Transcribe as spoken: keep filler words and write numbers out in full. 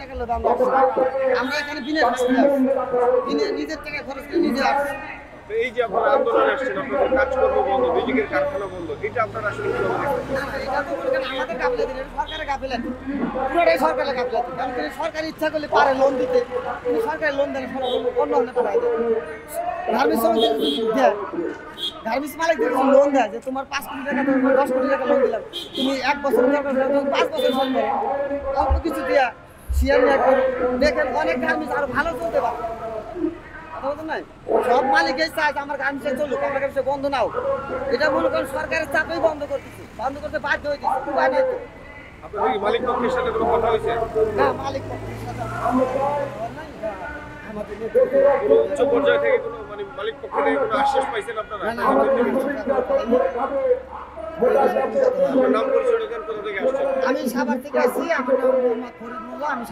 টাকা লোক আমরা আমরা এখানে দিনের দিনে নিজের টাকা খরচ করে নিজে আসছি। তো এই যে আপনারা আন্দোলন আসছেন, আপনাদের কাজকর্ম বন্ধ, বিজেপির কারখানা বন্ধ, এটা আপনারা আসলে এটা তো বলছেন আমাদের গাফিলতি, সরকারের গাফিলতি, পুরোটাই সরকারের গাফিলতি। কারণ সরকার ইচ্ছা করলে পারে লোন দিতে, কিন্তু সরকারের লোন দেন অন্য অন্য পাঠায় দেয়। গার্মেন্টস শ্রমিকদের দেয়, গার্মেন্টস মালিকদের কিছু লোন দেয় যে তোমার পাঁচ কোটি টাকা দশ কোটি টাকা লোন দিলাম, তুমি এক বছর পাঁচ বছর লোন দেয়, অল্প কিছু দেয়া সিয়ার না করে দেখেন অনেক গার্মেন্টস আরো ভালো চলতে পারে। সব মালিকের চাষ আমার গার্মেন্টসে চলুক, আমার গার্মেন্টসে বন্ধ না হোক, এটা মনে করেন সরকারের চাপেই বন্ধ করতেছে, বন্ধ করতে বাধ্য হয়েছে। মালিক পক্ষের সাথে কোনো কথা হয়েছে? না, মালিক পক্ষের সাথে আমাদের উচ্চ পর্যায়ে থেকে কোনো মানে মালিক পক্ষ থেকে কোনো আশ্বাস পাইছেন আপনারা? নাম পরিচয় কোথা থেকে আসছেন? আমি সাভার থেকে আসছি। আমার নাম মোহাম্মদ ফরিদ মোল্লা।